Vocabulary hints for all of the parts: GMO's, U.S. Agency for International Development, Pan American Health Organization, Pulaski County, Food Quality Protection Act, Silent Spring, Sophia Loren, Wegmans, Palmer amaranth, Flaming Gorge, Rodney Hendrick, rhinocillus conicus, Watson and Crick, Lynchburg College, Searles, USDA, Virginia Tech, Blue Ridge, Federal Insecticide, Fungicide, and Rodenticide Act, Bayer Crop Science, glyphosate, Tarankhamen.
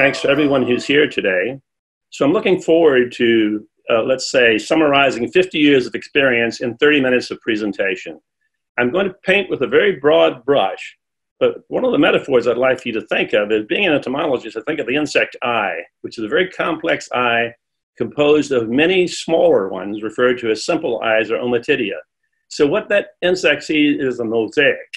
thanks to everyone who's here today. So I'm looking forward to, let's say, summarizing 50 years of experience in 30 minutes of presentation. I'm going to paint with a very broad brush, but one of the metaphors I'd like for you to think of is, being an entomologist, I think of the insect eye, which is a very complex eye composed of many smaller ones referred to as simple eyes or omatidia. So what that insect sees is a mosaic.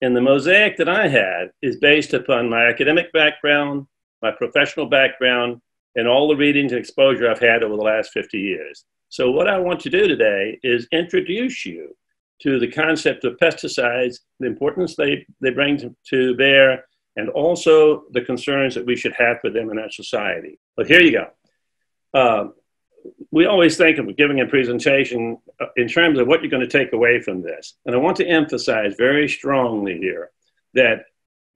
And the mosaic that I had is based upon my academic background, my professional background, and all the readings and exposure I've had over the last 50 years. So what I want to do today is introduce you to the concept of pesticides, the importance they bring to bear, and also the concerns that we should have for them in our society. But here you go. We always think of giving a presentation in terms of what you're going to take away from this. And I want to emphasize very strongly here that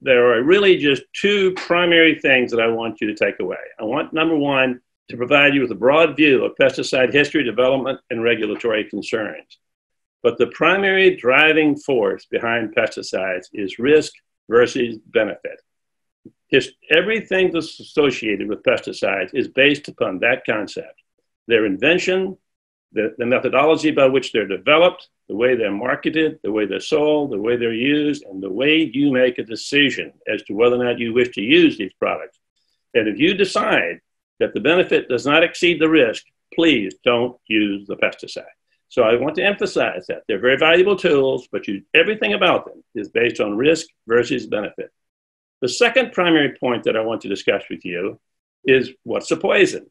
there are really just two primary things that I want you to take away. I want, number one, to provide you with a broad view of pesticide history, development, and regulatory concerns. But the primary driving force behind pesticides is risk versus benefit. Everything that's associated with pesticides is based upon that concept. Their invention, the methodology by which they're developed, the way they're marketed, the way they're sold, the way they're used, and the way you make a decision as to whether or not you wish to use these products. And if you decide that the benefit does not exceed the risk, please don't use the pesticide. So I want to emphasize that. They're very valuable tools, but everything about them is based on risk versus benefit. The second primary point that I want to discuss with you is, what's a poison?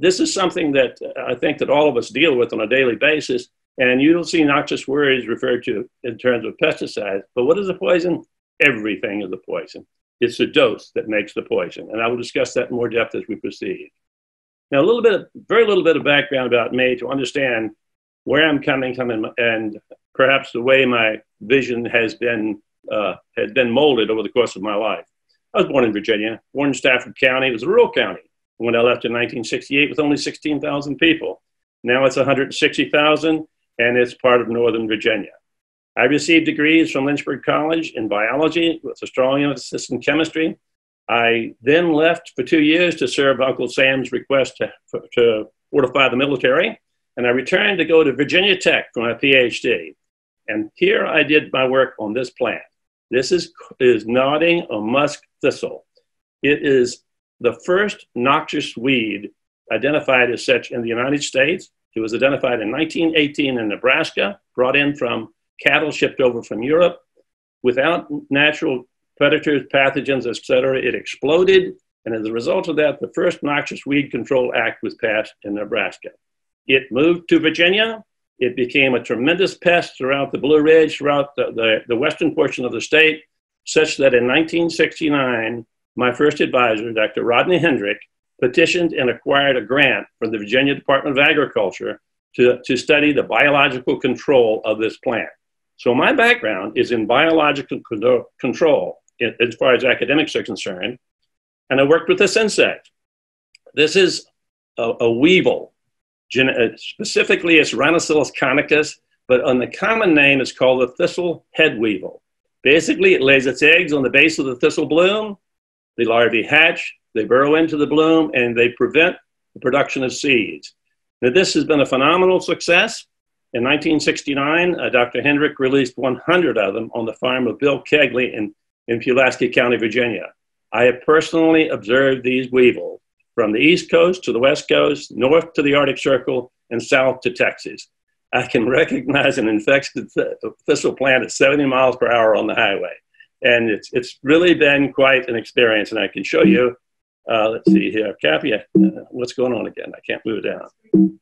This is something that I think that all of us deal with on a daily basis, and you'll see noxious words referred to in terms of pesticides, but what is a poison? Everything is a poison. It's the dose that makes the poison, and I will discuss that in more depth as we proceed. Now, very little bit of background about me to understand where I'm coming from and perhaps the way my vision has been molded over the course of my life. I was born in Virginia, born in Stafford County. It was a rural county when I left in 1968 with only 16,000 people. Now it's 160,000, and it's part of Northern Virginia. I received degrees from Lynchburg College in biology with a strong emphasis in chemistry. I then left for 2 years to serve Uncle Sam's request to fortify the military, and I returned to go to Virginia Tech for my PhD. And here I did my work on this plant. This is nodding or musk thistle. It is the first noxious weed identified as such in the United States. It was identified in 1918 in Nebraska, brought in from cattle shipped over from Europe. Without natural predators, pathogens, et cetera, it exploded. And as a result of that, the first Noxious Weed Control Act was passed in Nebraska. It moved to Virginia. It became a tremendous pest throughout the Blue Ridge, throughout the western portion of the state, such that in 1969, my first advisor, Dr. Rodney Hendrick, petitioned and acquired a grant from the Virginia Department of Agriculture to study the biological control of this plant. So my background is in biological control as far as academics are concerned, and I worked with this insect. This is a weevil. Specifically, it's Rhinocillus conicus, but on the common name, it's called the thistle head weevil. Basically, it lays its eggs on the base of the thistle bloom. The larvae hatch, they burrow into the bloom, and they prevent the production of seeds. Now, this has been a phenomenal success. In 1969, Dr. Hendrick released 100 of them on the farm of Bill Kegley in Pulaski County, Virginia. I have personally observed these weevils from the East Coast to the West Coast, north to the Arctic Circle, and south to Texas. I can recognize an infected thistle plant at 70 miles per hour on the highway. And it's really been quite an experience. And I can show you, let's see here, Kathy, what's going on again? I can't move it down.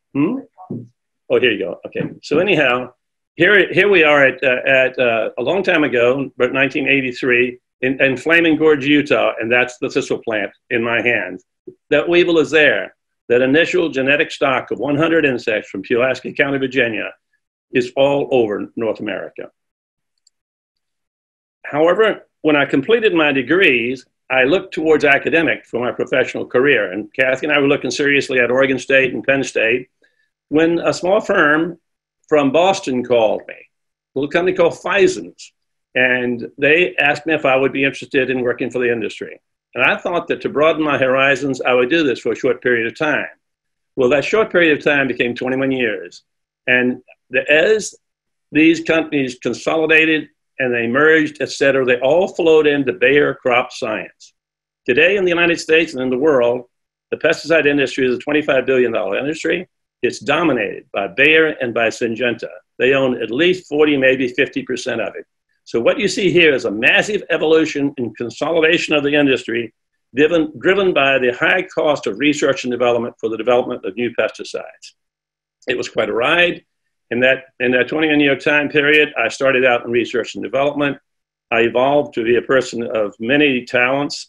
Oh, here you go. Okay. So anyhow, here we are at a long time ago, but 1983, in Flaming Gorge, Utah, and that's the thistle plant in my hand. That weevil is there. That initial genetic stock of 100 insects from Pulaski County, Virginia, is all over North America. However, when I completed my degrees, I looked towards academic for my professional career. And Kathy and I were looking seriously at Oregon State and Penn State when a small firm from Boston called me, a little company called Fisons. And they asked me if I would be interested in working for the industry. And I thought that to broaden my horizons, I would do this for a short period of time. Well, that short period of time became 21 years. And as these companies consolidated and they merged, et cetera, they all flowed into Bayer Crop Science. Today in the United States and in the world, the pesticide industry is a $25 billion industry. It's dominated by Bayer and by Syngenta. They own at least 40, maybe 50% of it. So what you see here is a massive evolution and consolidation of the industry driven by the high cost of research and development for the development of new pesticides. It was quite a ride. In that 21-year time period, I started out in research and development. I evolved to be a person of many talents.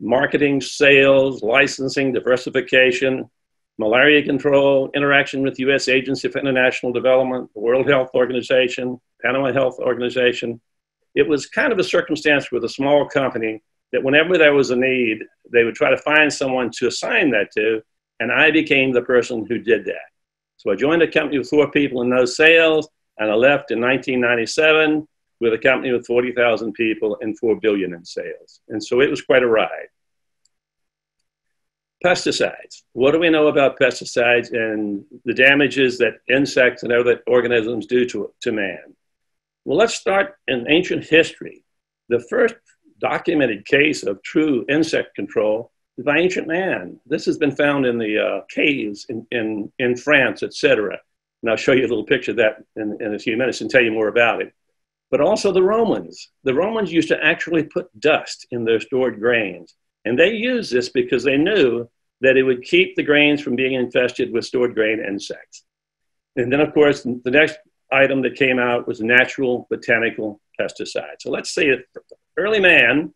Marketing, sales, licensing, diversification, malaria control, interaction with U.S. Agency for International Development, the World Health Organization, Pan American Health Organization. It was kind of a circumstance with a small company that whenever there was a need, they would try to find someone to assign that to, and I became the person who did that. So I joined a company with 4 people and no sales, and I left in 1997 with a company with 40,000 people and $4 billion in sales. And so it was quite a ride. Pesticides. What do we know about pesticides and the damages that insects and other organisms do to man? Well, let's start in ancient history. The first documented case of true insect control is by ancient man. This has been found in the caves in France, etc. And I'll show you a little picture of that in a few minutes and tell you more about it. But also the Romans. The Romans used to actually put dust in their stored grains. And they used this because they knew that it would keep the grains from being infested with stored grain insects. And then, of course, the next item that came out was natural botanical pesticides. So let's say early man,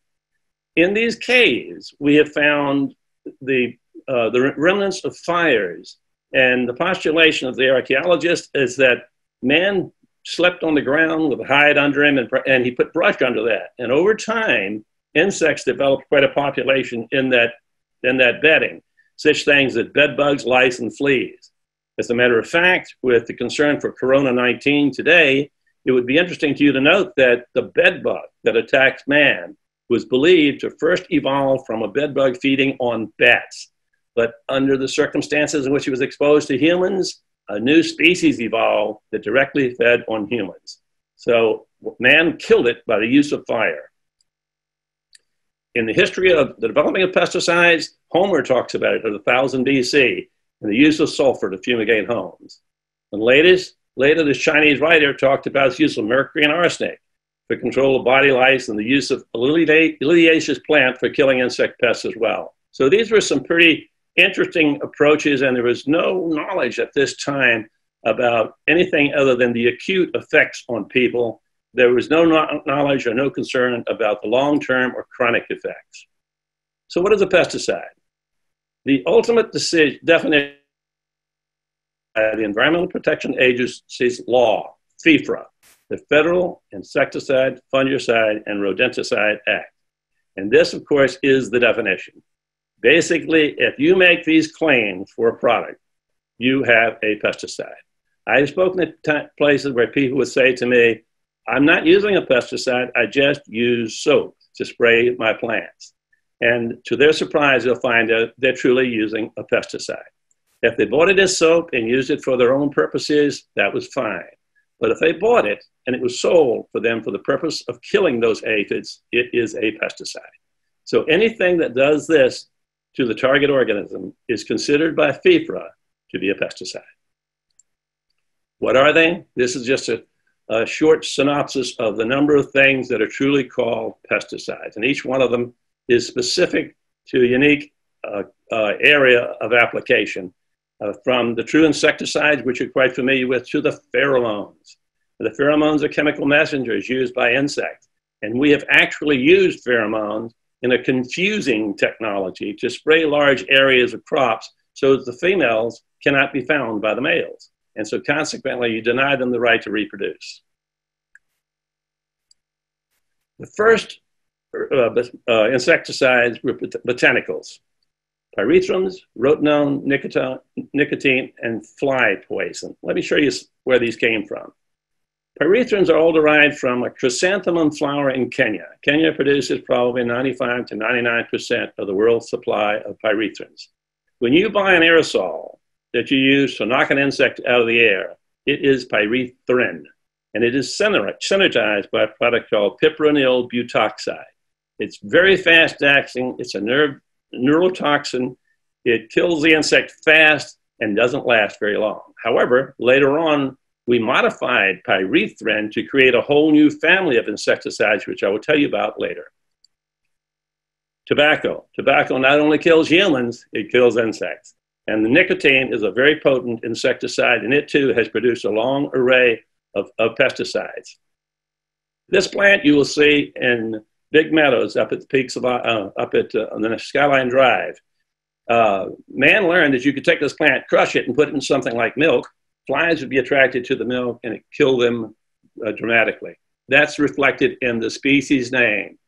in these caves, we have found the remnants of fires. And the postulation of the archaeologist is that man slept on the ground with a hide under him, and he put brush under that. And over time, insects developed quite a population in that bedding, such things as bed bugs, lice, and fleas. As a matter of fact, with the concern for Corona-19 today, it would be interesting to you to note that the bed bug that attacks man was believed to first evolve from a bed bug feeding on bats. But under the circumstances in which it was exposed to humans, a new species evolved that directly fed on humans. So man killed it by the use of fire. In the history of the development of pesticides, Homer talks about it at 1000 BC and the use of sulfur to fumigate homes. And later, this Chinese writer talked about the use of mercury and arsenic for control of body lice and the use of a liliaceous plant for killing insect pests as well. So these were some pretty interesting approaches, and there was no knowledge at this time about anything other than the acute effects on people. There was no knowledge or no concern about the long-term or chronic effects. So what is a pesticide? The ultimate definition by the Environmental Protection Agency's law, FIFRA, the Federal Insecticide, Fungicide, and Rodenticide Act. And this, of course, is the definition. Basically, if you make these claims for a product, you have a pesticide. I've spoken at places where people would say to me, I'm not using a pesticide, I just use soap to spray my plants. And to their surprise, they'll find out they're truly using a pesticide. If they bought it as soap and used it for their own purposes, that was fine. But if they bought it and it was sold for them for the purpose of killing those aphids, it is a pesticide. So anything that does this to the target organism is considered by FIFRA to be a pesticide. What are they? This is just a short synopsis of the number of things that are truly called pesticides. And each one of them is specific to a unique area of application, from the true insecticides, which you're quite familiar with, to the pheromones. The pheromones are chemical messengers used by insects. And we have actually used pheromones in a confusing technology to spray large areas of crops so that the females cannot be found by the males. And so consequently, you deny them the right to reproduce. The first insecticides were botanicals, pyrethrins, rotenone, nicotine, and fly poison. Let me show you where these came from. Pyrethrins are all derived from a chrysanthemum flower in Kenya. Kenya produces probably 95 to 99% of the world's supply of pyrethrins. When you buy an aerosol that you use to knock an insect out of the air, it is pyrethrin, and it is synergized by a product called piperonyl butoxide. It's very fast acting. It's a neurotoxin. It kills the insect fast and doesn't last very long. However, later on, we modified pyrethrin to create a whole new family of insecticides, which I will tell you about later. Tobacco. Tobacco not only kills humans, it kills insects. And the nicotine is a very potent insecticide, and it too has produced a long array of pesticides. This plant you will see in Big Meadows up at the peaks of on the Skyline Drive. Man learned that you could take this plant, crush it, and put it in something like milk. Flies would be attracted to the milk, and it killed them dramatically. That's reflected in the species name,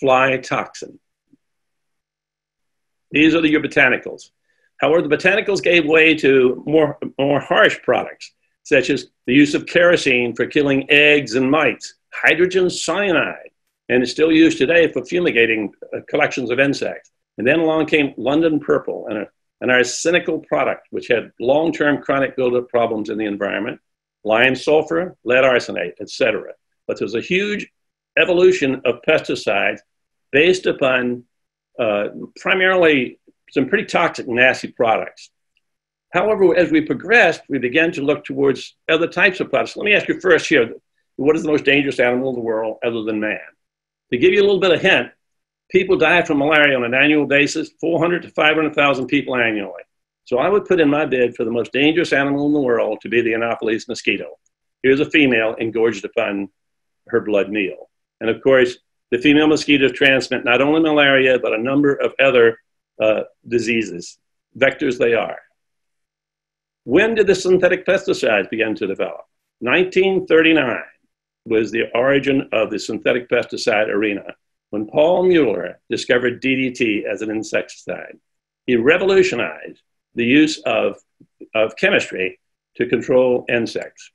fly toxin. These are your botanicals. However, the botanicals gave way to more harsh products, such as the use of kerosene for killing eggs and mites, hydrogen cyanide, and it's still used today for fumigating collections of insects. And then along came London Purple and our cynical product, which had long-term chronic buildup problems in the environment, lime sulfur, lead arsenate, etc. But there's a huge evolution of pesticides based upon primarily some pretty toxic, nasty products. However, as we progressed, we began to look towards other types of products. Let me ask you first here, what is the most dangerous animal in the world other than man? To give you a little bit of hint, people die from malaria on an annual basis, 400 to 500,000 people annually. So I would put in my bid for the most dangerous animal in the world to be the Anopheles mosquito. Here's a female engorged upon her blood meal. And of course, the female mosquitoes transmit not only malaria, but a number of other diseases, vectors they are. When did the synthetic pesticides begin to develop? 1939 was the origin of the synthetic pesticide arena, when Paul Mueller discovered DDT as an insecticide. He revolutionized the use of chemistry to control insects.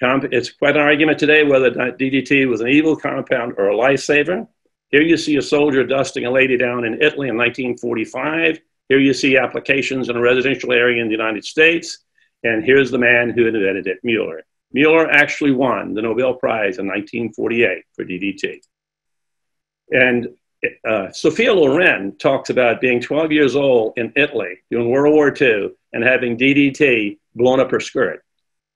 It's quite an argument today whether DDT was an evil compound or a lifesaver. Here you see a soldier dusting a lady down in Italy in 1945. Here you see applications in a residential area in the United States. And here's the man who invented it, Mueller. Mueller actually won the Nobel Prize in 1948 for DDT. And Sophia Loren talks about being 12 years old in Italy during World War II and having DDT blown up her skirt.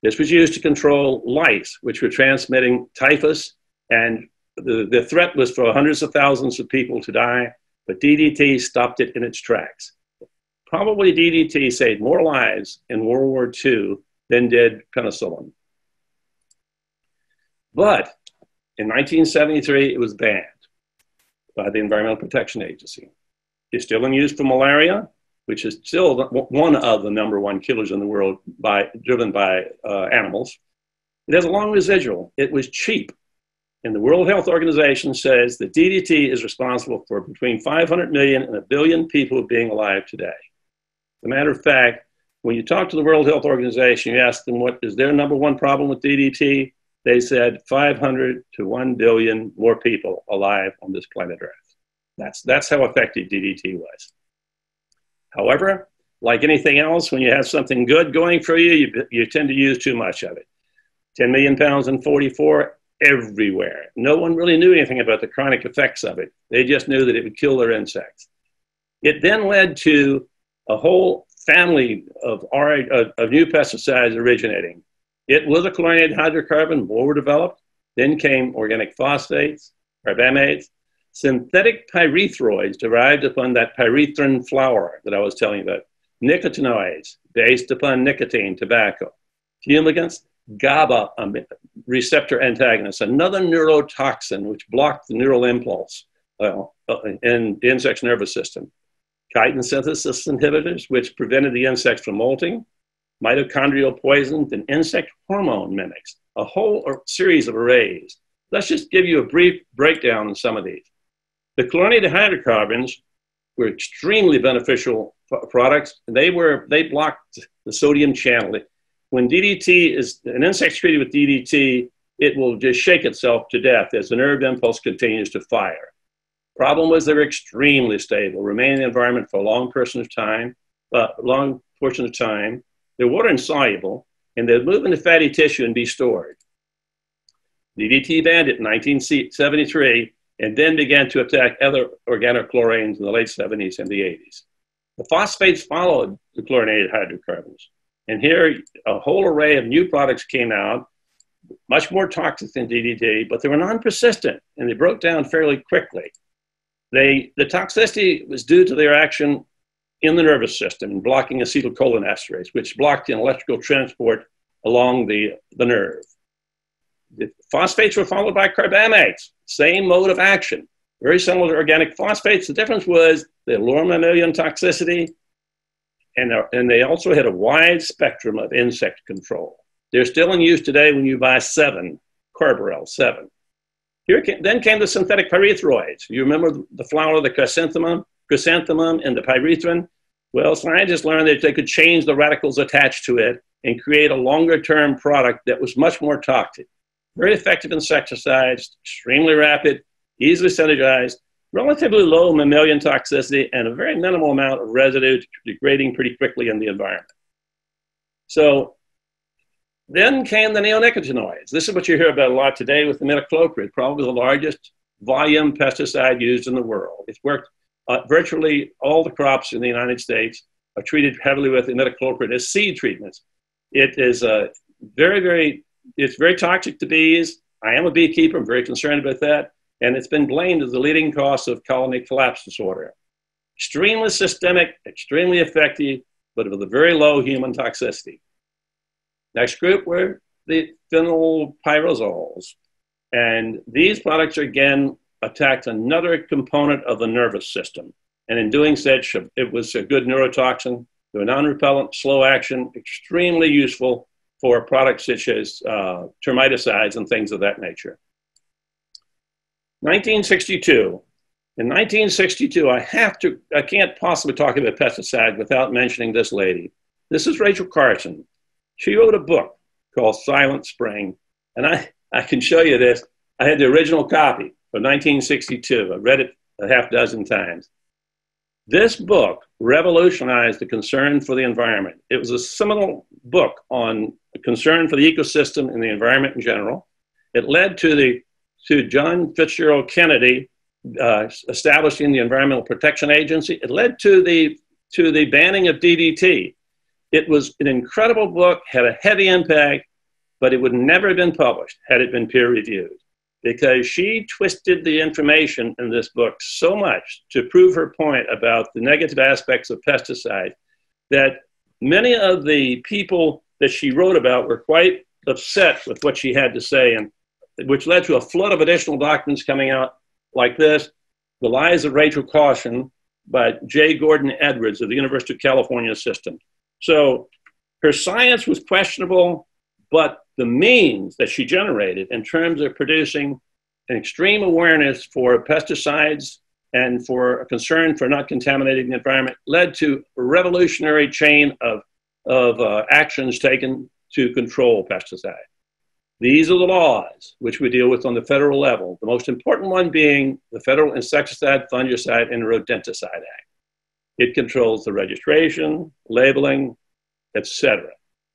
This was used to control lice, which were transmitting typhus, and the threat was for hundreds of thousands of people to die, but DDT stopped it in its tracks. Probably DDT saved more lives in World War II than did penicillin. But in 1973, it was banned by the Environmental Protection Agency. It's still in use for malaria, which is still one of the #1 killers in the world driven by animals. It has a long residual. It was cheap. And the World Health Organization says that DDT is responsible for between 500 million and 1 billion people being alive today. As a matter of fact, when you talk to the World Health Organization, you ask them what is their #1 problem with DDT, they said 500 to 1 billion more people alive on this planet Earth. That's how effective DDT was. However, like anything else, when you have something good going for you, you tend to use too much of it. 10 million pounds in '44 everywhere. No one really knew anything about the chronic effects of it. They just knew that it would kill their insects. It then led to a whole family of new pesticides originating. It was a chlorinated hydrocarbon, more were developed. Then came organic phosphates, carbamates, synthetic pyrethroids derived upon that pyrethrin flower that I was telling you about, nicotinoids based upon nicotine, tobacco, fumigants, GABA receptor antagonists, another neurotoxin which blocked the neural impulse in the insect's nervous system, chitin synthesis inhibitors which prevented the insects from molting, mitochondrial poisons, and insect hormone mimics, a whole series of arrays. Let's just give you a brief breakdown on some of these. The chlorinated hydrocarbons were extremely beneficial products. They blocked the sodium channel. when DDT is, an insect treated with DDT, it will just shake itself to death as the nerve impulse continues to fire. Problem was they're extremely stable, remain in the environment for a long portion of time. They're water insoluble, and they move into fatty tissue and be stored. DDT banned it in 1973, and then began to attack other organochlorines in the late 70s and the 80s. The phosphates followed the chlorinated hydrocarbons. And here, a whole array of new products came out, much more toxic than DDT, but they were non-persistent, and they broke down fairly quickly. The toxicity was due to their action in the nervous system, blocking acetylcholinesterase, which blocked the electrical transport along the nerve. The phosphates were followed by carbamates, same mode of action, very similar to organic phosphates. The difference was the lower mammalian toxicity, and they also had a wide spectrum of insect control. They're still in use today when you buy 7, Carbaryl 7. Then came the synthetic pyrethroids. You remember the flower, the chrysanthemum and the pyrethrin? Well, scientists learned that they could change the radicals attached to it and create a longer-term product that was much more toxic. Very effective insecticides, extremely rapid, easily synergized, relatively low mammalian toxicity, and a very minimal amount of residue degrading pretty quickly in the environment. So then came the neonicotinoids. This is what you hear about a lot today with the imidacloprid, probably the largest volume pesticide used in the world. It's worked virtually all the crops in the United States are treated heavily with imidacloprid as seed treatments. It is it's very toxic to bees. I am a beekeeper, I'm very concerned about that. And it's been blamed as the leading cause of colony collapse disorder. Extremely systemic, extremely effective, but with a very low human toxicity. Next group were the phenylpyrazoles. And these products again attacked another component of the nervous system. And in doing such, it was a good neurotoxin. They were non-repellent, slow action, extremely useful for products such as termiticides and things of that nature. 1962. In 1962, I can't possibly talk about pesticides without mentioning this lady. This is Rachel Carson. She wrote a book called Silent Spring, and I can show you this. I had the original copy from 1962. I read it a half-dozen times. This book revolutionized the concern for the environment. It was a seminal book on concern for the ecosystem and the environment in general. It led to John Fitzgerald Kennedy establishing the Environmental Protection Agency. It led to the banning of DDT. It was an incredible book, had a heavy impact, but it would never have been published had it been peer-reviewed, because she twisted the information in this book so much to prove her point about the negative aspects of pesticides that many of the people that she wrote about were quite upset with what she had to say, and which led to a flood of additional documents coming out like this, The Lies of Rachel Carson by J. Gordon Edwards of the University of California System. So her science was questionable, but the means that she generated in terms of producing an extreme awareness for pesticides and for a concern for not contaminating the environment led to a revolutionary chain of actions taken to control pesticides. These are the laws which we deal with on the federal level, the most important one being the Federal Insecticide, Fungicide, and Rodenticide Act. It controls the registration, labeling, etc.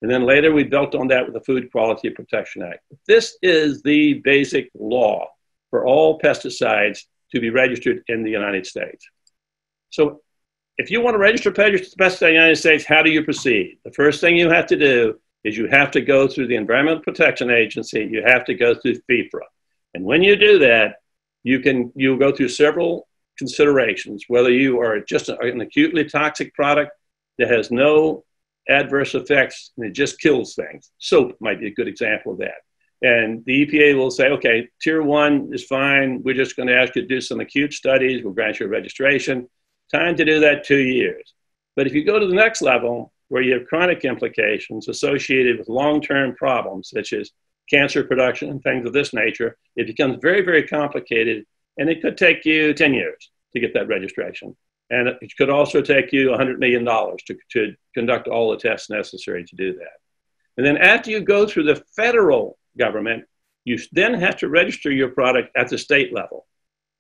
And then later we built on that with the Food Quality Protection Act. This is the basic law for all pesticides to be registered in the United States. So if you want to register pesticides in the United States, how do you proceed? The first thing you have to do is you have to go through the Environmental Protection Agency, you have to go through FEPRA. And when you do that, you'll go through several considerations, whether you are just an acutely toxic product that has no adverse effects and it just kills things. Soap might be a good example of that. And the EPA will say, okay, Tier 1 is fine. We're just gonna ask you to do some acute studies. We'll grant you a registration. Time to do that 2 years. But if you go to the next level, where you have chronic implications associated with long-term problems, such as cancer production and things of this nature, it becomes very, very complicated, and it could take you 10 years to get that registration. And it could also take you $100 million to conduct all the tests necessary to do that. And then after you go through the federal government, you then have to register your product at the state level.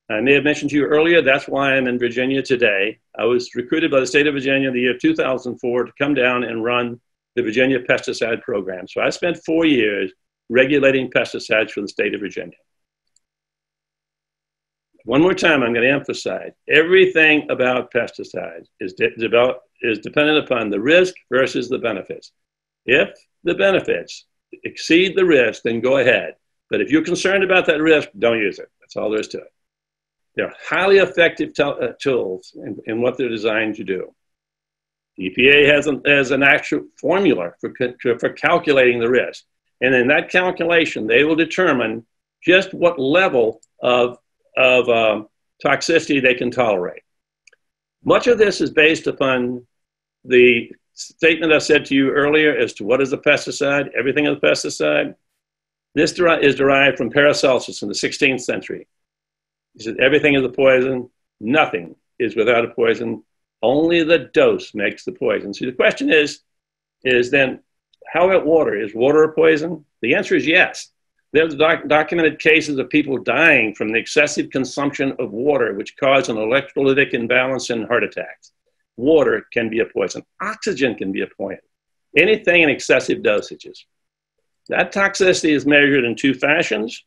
I may have mentioned to you earlier, that's why I'm in Virginia today. I was recruited by the state of Virginia in the year 2004 to come down and run the Virginia pesticide program. So I spent 4 years regulating pesticides for the state of Virginia. One more time, I'm going to emphasize, everything about pesticides is dependent upon the risk versus the benefits. If the benefits exceed the risk, then go ahead. But if you're concerned about that risk, don't use it. That's all there is to it. They're highly effective tools in what they're designed to do. The EPA has an actual formula for calculating the risk. And in that calculation, they will determine just what level of toxicity they can tolerate. Much of this is based upon the statement I said to you earlier as to what is a pesticide, everything is a pesticide. This is derived from Paracelsus in the 16th century. He says, everything is a poison, nothing is without a poison, only the dose makes the poison. So the question is then, how about water? Is water a poison? The answer is yes. There's documented cases of people dying from the excessive consumption of water, which cause an electrolytic imbalance and heart attacks. Water can be a poison. Oxygen can be a poison. Anything in excessive dosages. That toxicity is measured in two fashions.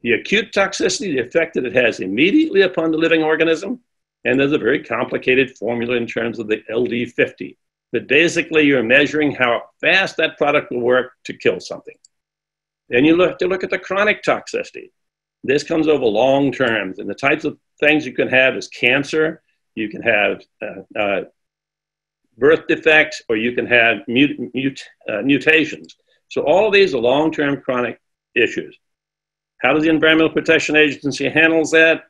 The acute toxicity, the effect that it has immediately upon the living organism, and there's a very complicated formula in terms of the LD50. But basically, you're measuring how fast that product will work to kill something. Then you look at the chronic toxicity. This comes over long terms, and the types of things you can have is cancer, you can have birth defects, or you can have mutations. So all of these are long-term chronic issues. How does the Environmental Protection Agency handles that?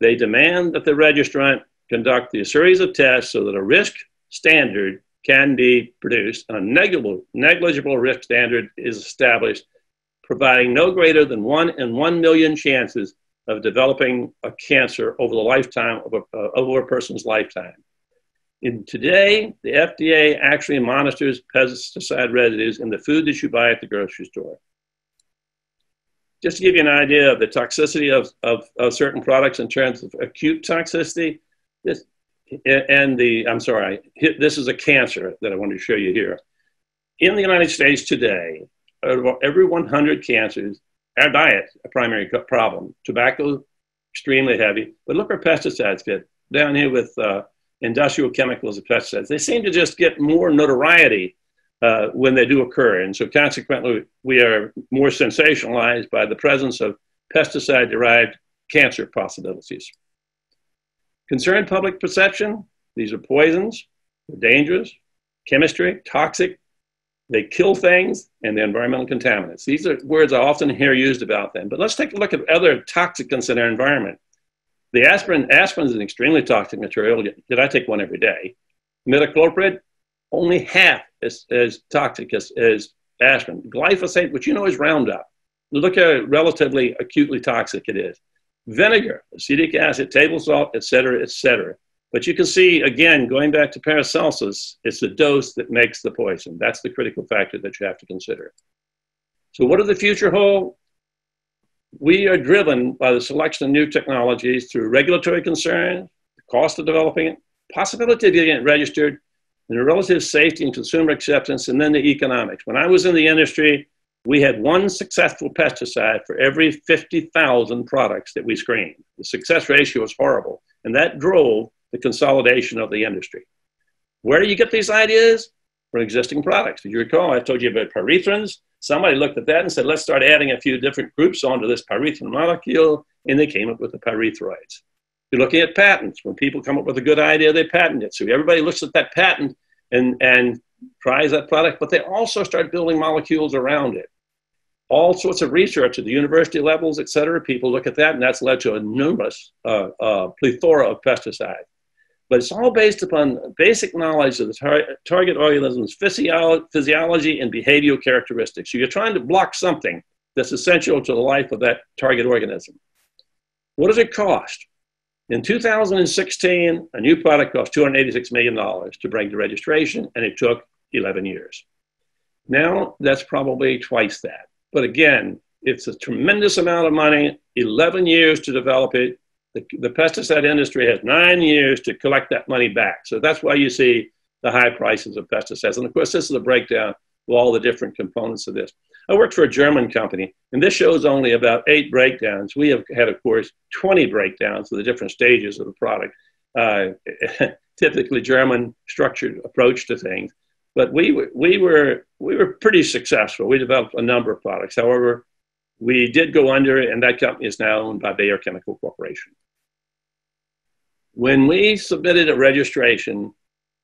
They demand that the registrant conduct the series of tests so that a risk standard can be produced, and a negligible risk standard is established, providing no greater than 1 in 1 million chances of developing a cancer over the lifetime of over a person's lifetime. Today, the FDA actually monitors pesticide residues in the food that you buy at the grocery store. Just to give you an idea of the toxicity of certain products in terms of acute toxicity, this is a cancer that I want to show you here. In the United States today, every 100 cancers, our diet, a primary problem. Tobacco, extremely heavy, but look where pesticides fit. Down here with industrial chemicals and pesticides. They seem to just get more notoriety when they do occur. And so consequently, we are more sensationalized by the presence of pesticide-derived cancer possibilities. Concerned public perception, these are poisons, they're dangerous, chemistry, toxic, they kill things, and they're environmental contaminants. These are words I often hear used about them, but let's take a look at other toxicants in our environment. The aspirin is an extremely toxic material, that I take one every day. Imidacloprid, only half as toxic as aspirin. Glyphosate, which you know is Roundup. Look how relatively acutely toxic it is. Vinegar, acetic acid, table salt, et cetera, et cetera. But you can see, again, going back to Paracelsus, it's the dose that makes the poison. That's the critical factor that you have to consider. So what does the future hold? We are driven by the selection of new technologies through regulatory concerns, the cost of developing it, possibility of getting it registered, and the relative safety and consumer acceptance, and then the economics. When I was in the industry, we had one successful pesticide for every 50,000 products that we screened. The success ratio was horrible, and that drove the consolidation of the industry. Where do you get these ideas? From existing products. If you recall, I told you about pyrethrins. Somebody looked at that and said, let's start adding a few different groups onto this pyrethrin molecule, and they came up with the pyrethroids. You're looking at patents. When people come up with a good idea, they patent it. So everybody looks at that patent and tries that product, but they also start building molecules around it. All sorts of research at the university levels, et cetera, people look at that, and that's led to a numerous plethora of pesticides. But it's all based upon basic knowledge of the target organism's physiology and behavioral characteristics. So you're trying to block something that's essential to the life of that target organism. What does it cost? In 2016, a new product cost $286 million to bring to registration, and it took 11 years. Now that's probably twice that. But again, it's a tremendous amount of money, 11 years to develop it. The pesticide industry has 9 years to collect that money back. So that's why you see the high prices of pesticides. And of course, this is a breakdown of all the different components of this. I worked for a German company, and this shows only about 8 breakdowns. We have had, of course, 20 breakdowns of the different stages of the product. Typically German structured approach to things. But we were pretty successful. We developed a number of products. However, we did go under, and that company is now owned by Bayer Chemical Corporation. When we submitted a registration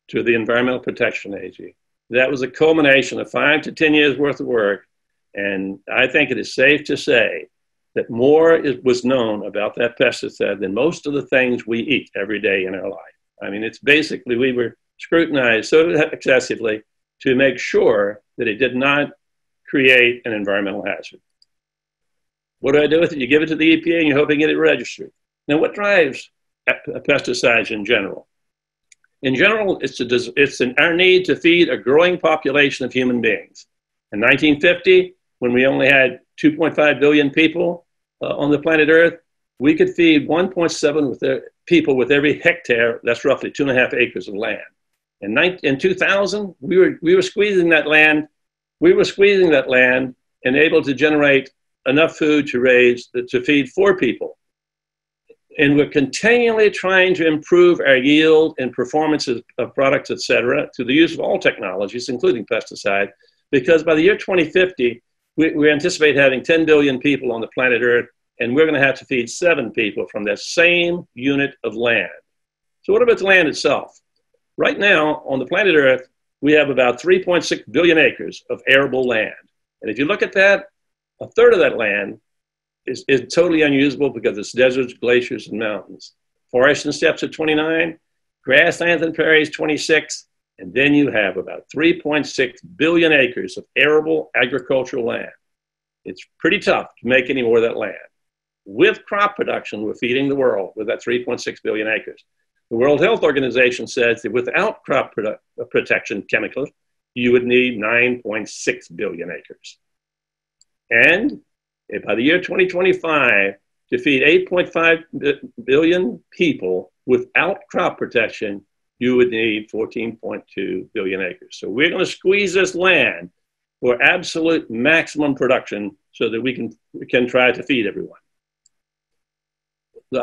to the Environmental Protection Agency, that was a culmination of 5 to 10 years worth of work. And I think it is safe to say that more was known about that pesticide than most of the things we eat every day in our life. I mean, it's basically, we were scrutinized so excessively to make sure that it did not create an environmental hazard. What do I do with it? You give it to the EPA and you're hoping to get it registered. Now, what drives pesticides in general? In general, it's our need to feed a growing population of human beings. In 1950, when we only had 2.5 billion people on the planet Earth, we could feed 1.7 people with every hectare. That's roughly 2.5 acres of land. In 2000, we were squeezing that land. We were squeezing that land and able to generate enough food to feed 4 people. And we're continually trying to improve our yield and performances of products, et cetera, through the use of all technologies, including pesticide, because by the year 2050, we anticipate having 10 billion people on the planet Earth, and we're going to have to feed 7 people from that same unit of land. So what about the land itself? Right now, on the planet Earth, we have about 3.6 billion acres of arable land. And if you look at that, a third of that land is totally unusable because it's deserts, glaciers, and mountains. Forests and steppes are 29, grasslands and prairies 26, and then you have about 3.6 billion acres of arable agricultural land. It's pretty tough to make any more of that land. With crop production, we're feeding the world with that 3.6 billion acres. The World Health Organization says that without crop protection chemicals, you would need 9.6 billion acres. And by the year 2025, to feed 8.5 billion people without crop protection, you would need 14.2 billion acres. So we're going to squeeze this land for absolute maximum production so that we can try to feed everyone.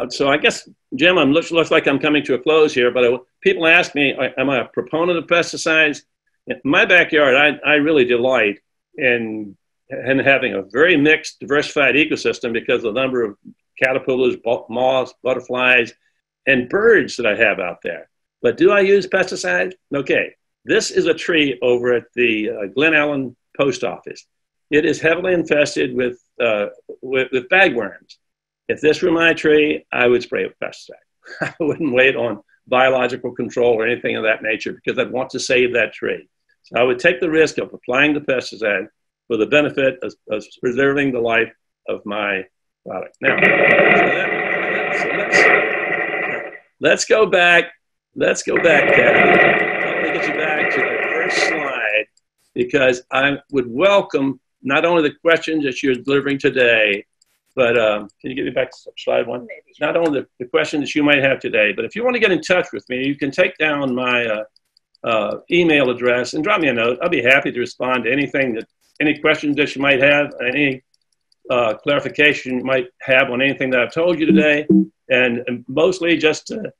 So I guess, Jim, looks like I'm coming to a close here, but people ask me, am I a proponent of pesticides? In my backyard, I really delight in having a very mixed, diversified ecosystem because of the number of caterpillars, moths, butterflies, and birds that I have out there. But do I use pesticides? Okay. This is a tree over at the Glen Allen post office. It is heavily infested with bagworms. If this were my tree, I would spray it with pesticide. I wouldn't wait on biological control or anything of that nature because I'd want to save that tree. So I would take the risk of applying the pesticide for the benefit of preserving the life of my product. Now, let's go back. Let's go back, Kathy. Let me get you back to the first slide, because I would welcome not only the questions that you're delivering today, but can you get me back to slide 1? Maybe. Not only the questions that you might have today, but if you want to get in touch with me, you can take down my email address and drop me a note. I'll be happy to respond to any questions that you might have, any clarification you might have on anything that I've told you today, and mostly just to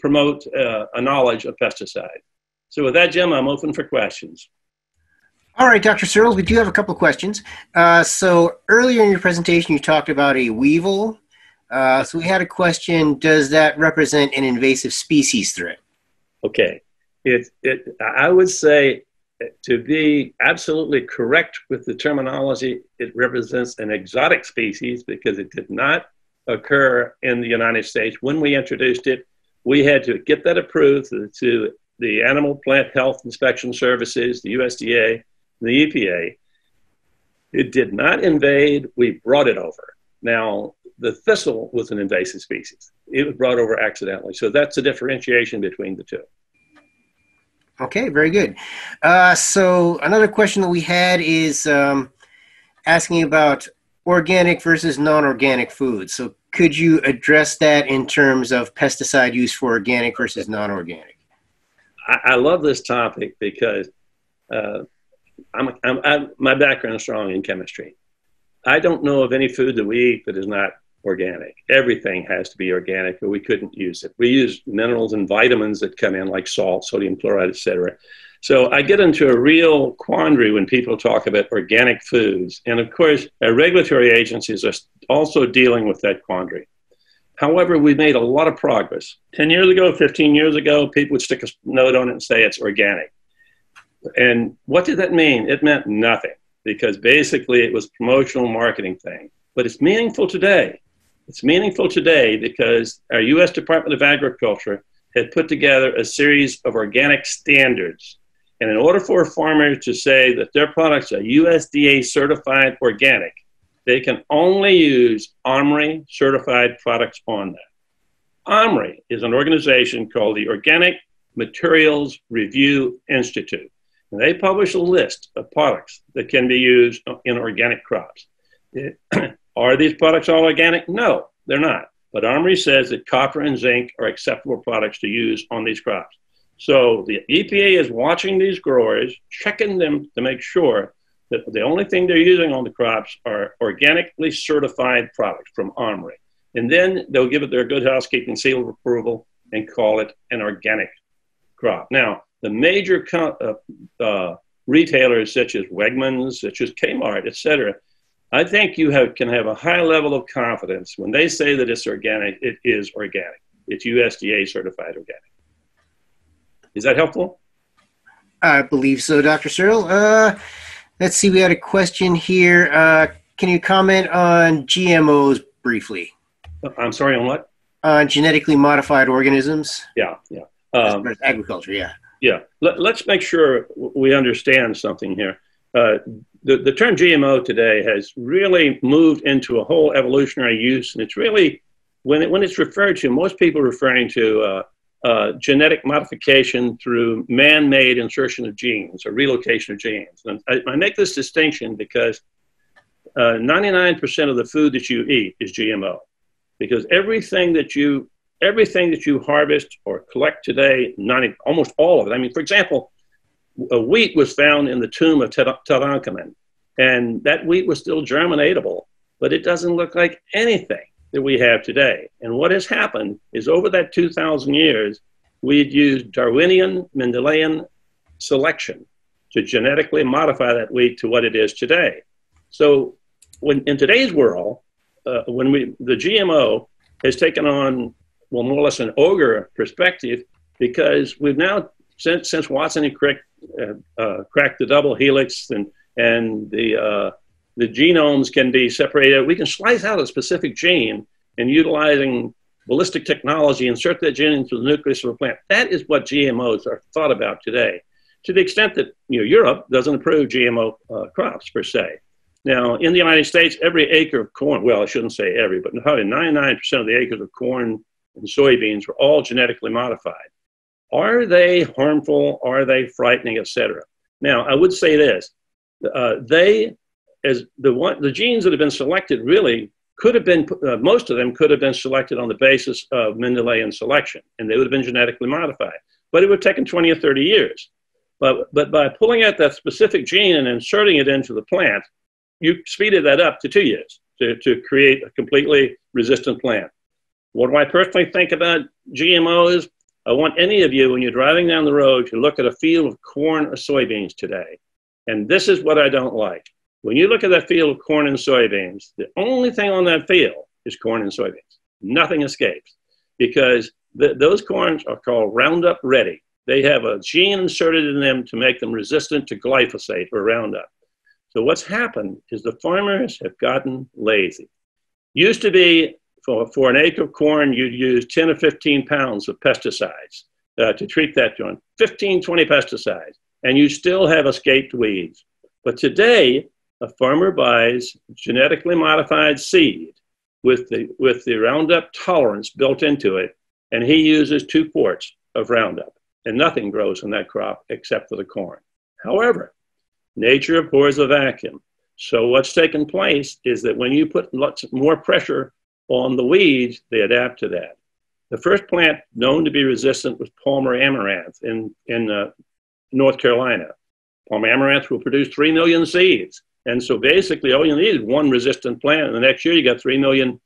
promote a knowledge of pesticide. So with that, Jim, I'm open for questions. All right, Dr. Searles, we do have a couple of questions. So earlier in your presentation, you talked about a weevil. So we had a question, does that represent an invasive species threat? Okay, I would say to be absolutely correct with the terminology, it represents an exotic species because it did not occur in the United States. When we introduced it, we had to get that approved to the Animal Plant Health Inspection Services, the USDA, the EPA. It did not invade. We brought it over. Now, the thistle was an invasive species. It was brought over accidentally. So that's the differentiation between the two. Okay, very good. So another question that we had is asking about organic versus non-organic food. So could you address that in terms of pesticide use for organic versus non-organic? I love this topic because my background is strong in chemistry. I don't know of any food that we eat that is not organic. Everything has to be organic, but we couldn't use it. We use minerals and vitamins that come in like salt, sodium chloride, etc. So I get into a real quandary when people talk about organic foods. And of course, our regulatory agencies are also dealing with that quandary. However, we've made a lot of progress. 10 years ago, 15 years ago, people would stick a note on it and say it's organic. And what did that mean? It meant nothing, because basically it was a promotional marketing thing. But it's meaningful today. It's meaningful today because our U.S. Department of Agriculture had put together a series of organic standards. And in order for a farmer to say that their products are USDA certified organic, they can only use OMRI certified products on that. OMRI is an organization called the Organic Materials Review Institute. And they publish a list of products that can be used in organic crops. Are these products all organic? No, they're not. But OMRI says that copper and zinc are acceptable products to use on these crops. So the EPA is watching these growers, checking them to make sure that the only thing they're using on the crops are organically certified products from OMRI. And then they'll give it their Good Housekeeping seal of approval and call it an organic crop. Now, the major retailers such as Wegmans, such as Kmart, etc., I think you can have a high level of confidence when they say that it's organic, it is organic. It's USDA certified organic. Is that helpful? I believe so, Dr. Searle. Let's see, we had a question here. Can you comment on GMOs briefly? I'm sorry, on what? On genetically modified organisms. Yeah. Agriculture, yeah. Yeah, let's make sure we understand something here. The term GMO today has really moved into a whole evolutionary use, and it's really, when it's referred to, most people are referring to genetic modification through man-made insertion of genes or relocation of genes. And I make this distinction because 99% of the food that you eat is GMO, because everything that you harvest or collect today, almost all of it. I mean, for example, wheat was found in the tomb of Tarankhamen, and that wheat was still germinatable, but it doesn't look like anything that we have today. And what has happened is over that 2,000 years, we'd used Darwinian, Mendelian selection to genetically modify that wheat to what it is today. So in today's world, the GMO has taken on, well, more or less an ogre perspective, because we've now, since Watson and Crick cracked the double helix and the genomes can be separated, we can slice out a specific gene and, utilizing ballistic technology, insert that gene into the nucleus of a plant. That is what GMOs are thought about today, to the extent that, you know, Europe doesn't approve GMO crops per se. Now, in the United States, every acre of corn, well, I shouldn't say every, but probably 99% of the acres of corn and soybeans were all genetically modified. Are they harmful? Are they frightening, etc.? Now, I would say this: the genes that have been selected really could have been, most of them could have been selected on the basis of Mendelian selection, and they would have been genetically modified. But it would have taken 20 or 30 years. But by pulling out that specific gene and inserting it into the plant, you speeded that up to 2 years to create a completely resistant plant. What do I personally think about GMOs? I want any of you, when you're driving down the road, to look at a field of corn or soybeans today. And this is what I don't like. When you look at that field of corn and soybeans, the only thing on that field is corn and soybeans. Nothing escapes, because those corns are called Roundup Ready. They have a gene inserted in them to make them resistant to glyphosate or Roundup. So what's happened is the farmers have gotten lazy. Used to be, for an acre of corn, you'd use 10 or 15 pounds of pesticides to treat that joint, 15, 20 pesticides, and you still have escaped weeds. But today, a farmer buys genetically modified seed with the Roundup tolerance built into it, and he uses 2 quarts of Roundup. and nothing grows in that crop except for the corn. However, nature abhors a vacuum. So what's taken place is that when you put lots more pressure on the weeds, they adapt to that. The first plant known to be resistant was Palmer amaranth in North Carolina. Palmer amaranth will produce 3 million seeds. And so basically all you need is one resistant plant, and the next year you got 3 million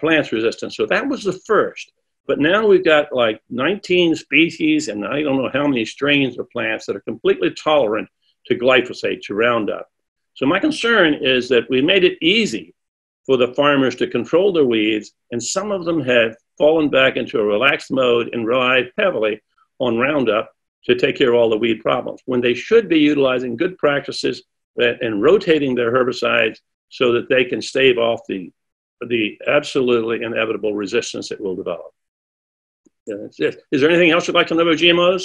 plants resistant. So that was the first. But now we've got like 19 species and I don't know how many strains of plants that are completely tolerant to glyphosate, to Roundup. So my concern is that we made it easy for the farmers to control their weeds, and some of them have fallen back into a relaxed mode and relied heavily on Roundup to take care of all the weed problems, when they should be utilizing good practices and rotating their herbicides so that they can stave off the absolutely inevitable resistance that will develop. Yeah, that's it. Is there anything else you'd like to know about GMOs?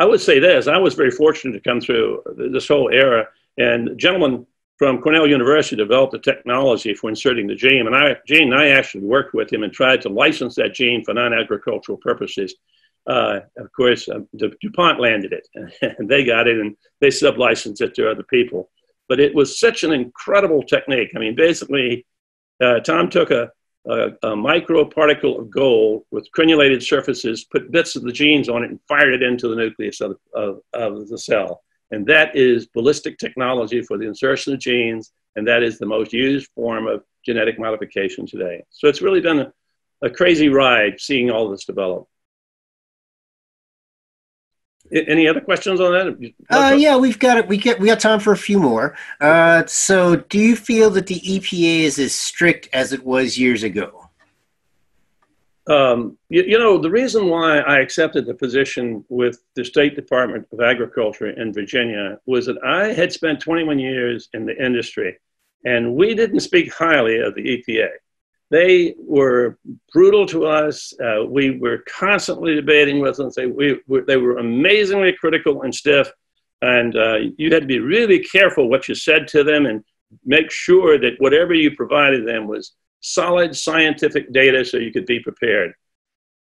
I would say this. I was very fortunate to come through this whole era, and a gentleman from Cornell University developed a technology for inserting the gene, and I actually worked with him and tried to license that gene for non-agricultural purposes. Of course, DuPont landed it, and they got it, and they sub-licensed it to other people. But it was such an incredible technique. I mean, basically, Tom took a microparticle of gold with crenulated surfaces, put bits of the genes on it, and fired it into the nucleus of the cell. And that is ballistic technology for the insertion of genes, and that is the most used form of genetic modification today. So it's really been a crazy ride seeing all this develop. Any other questions on that? Yeah, we've got it. We got time for a few more. So do you feel that the EPA is as strict as it was years ago? You know, the reason why I accepted the position with the State Department of Agriculture in Virginia was that I had spent 21 years in the industry, and we didn't speak highly of the EPA. They were brutal to us. We were constantly debating with them. They were amazingly critical and stiff. And you had to be really careful what you said to them and make sure that whatever you provided them was solid scientific data so you could be prepared.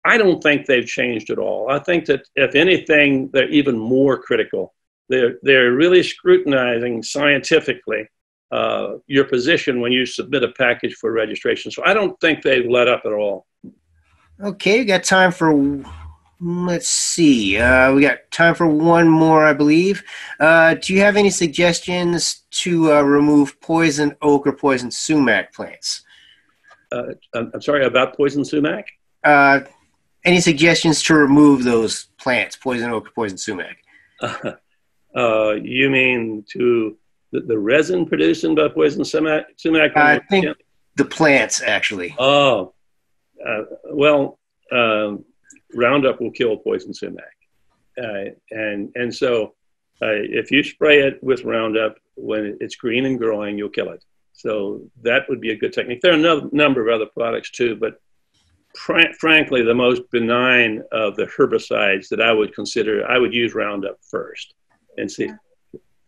I don't think they've changed at all. I think that, if anything, they're even more critical. They're really scrutinizing scientifically your position when you submit a package for registration. So I don't think they've let up at all. Okay, we got time for, let's see, we got time for one more, I believe. Do you have any suggestions to remove poison oak or poison sumac plants? I'm sorry, about poison sumac? Any suggestions to remove those plants, poison oak or poison sumac? You mean to... The resin produced by poison sumac? I think the plants, actually. Oh, Roundup will kill poison sumac. And so if you spray it with Roundup when it's green and growing, you'll kill it. So that would be a good technique. There are a number of other products, too, but frankly, the most benign of the herbicides that I would consider, I would use Roundup first and see.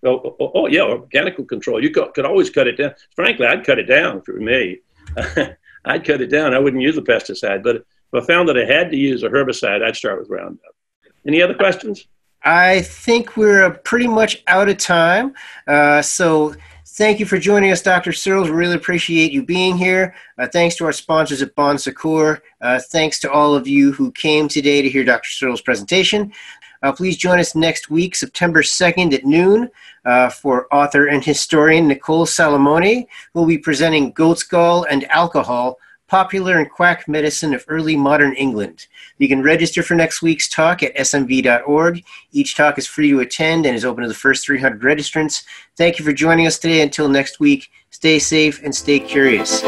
Oh, yeah, organic control. You could always cut it down. Frankly, I'd cut it down for me. I'd cut it down. I wouldn't use a pesticide. But if I found that I had to use a herbicide, I'd start with Roundup. Any other questions? I think we're pretty much out of time. So thank you for joining us, Dr. Searles. We really appreciate you being here. Thanks to our sponsors at Bon Secours. Thanks to all of you who came today to hear Dr. Searles' presentation. Please join us next week, September 2nd at noon, for author and historian Nicole Salamone, who will be presenting Goat's Gall and Alcohol, Popular and Quack Medicine of Early Modern England. You can register for next week's talk at smv.org. Each talk is free to attend and is open to the first 300 registrants. Thank you for joining us today. Until next week, stay safe and stay curious.